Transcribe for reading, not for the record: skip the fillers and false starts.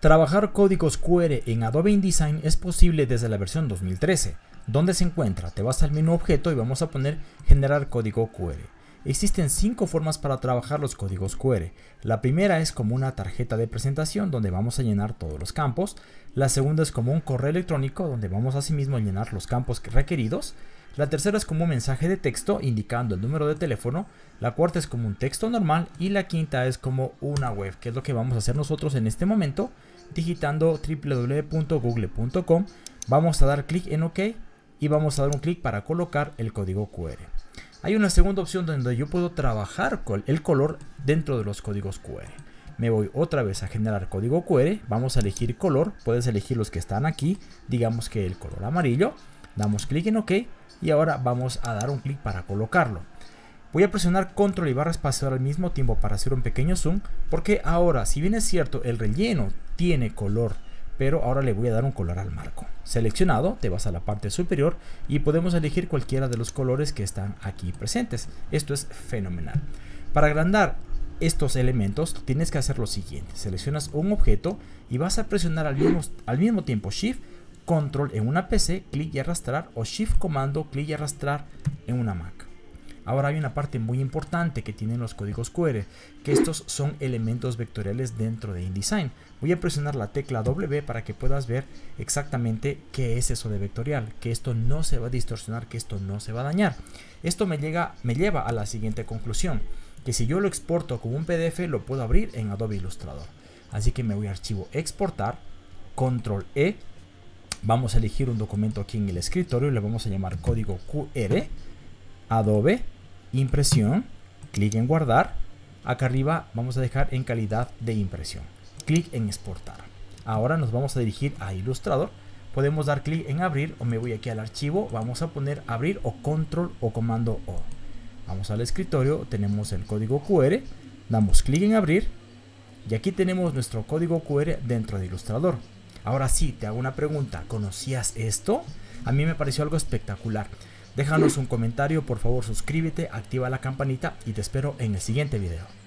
Trabajar códigos QR en Adobe InDesign es posible desde la versión 2013. ¿Dónde se encuentra? Te vas al menú objeto y vamos a poner generar código QR. Existen 5 formas para trabajar los códigos QR. La primera es como una tarjeta de presentación donde vamos a llenar todos los campos. La segunda es como un correo electrónico donde vamos asimismo a llenar los campos requeridos. La tercera es como un mensaje de texto indicando el número de teléfono. La cuarta es como un texto normal y la quinta es como una web, que es lo que vamos a hacer nosotros en este momento. Digitando www.google.com, vamos a dar clic en OK y vamos a dar un clic para colocar el código QR. Hay una segunda opción donde yo puedo trabajar con el color dentro de los códigos QR. Me voy otra vez a generar código QR, vamos a elegir color, puedes elegir los que están aquí, digamos que el color amarillo, damos clic en OK y ahora vamos a dar un clic para colocarlo. Voy a presionar control y barra espaciadora al mismo tiempo para hacer un pequeño zoom, porque ahora, si bien es cierto, el relleno tiene color, pero ahora le voy a dar un color al marco. Seleccionado, te vas a la parte superior y podemos elegir cualquiera de los colores que están aquí presentes. Esto es fenomenal. Para agrandar estos elementos tienes que hacer lo siguiente: seleccionas un objeto y vas a presionar al mismo tiempo Shift, Control en una PC, clic y arrastrar, o Shift Comando, clic y arrastrar en una Mac. Ahora hay una parte muy importante que tienen los códigos QR, que estos son elementos vectoriales dentro de InDesign. Voy a presionar la tecla W para que puedas ver exactamente qué es eso de vectorial, que esto no se va a distorsionar, que esto no se va a dañar. Esto me lleva a la siguiente conclusión, que si yo lo exporto como un PDF lo puedo abrir en Adobe Illustrator. Así que me voy a archivo exportar, control E, vamos a elegir un documento aquí en el escritorio y le vamos a llamar código QR, Adobe, impresión, clic en guardar, acá arriba vamos a dejar en calidad de impresión, clic en exportar. Ahora nos vamos a dirigir a Illustrator, podemos dar clic en abrir o me voy aquí al archivo, vamos a poner abrir o control o comando O. Vamos al escritorio, tenemos el código QR, damos clic en abrir y aquí tenemos nuestro código QR dentro de Illustrator. Ahora sí, te hago una pregunta, ¿conocías esto? A mí me pareció algo espectacular. Déjanos un comentario, por favor suscríbete, activa la campanita y te espero en el siguiente video.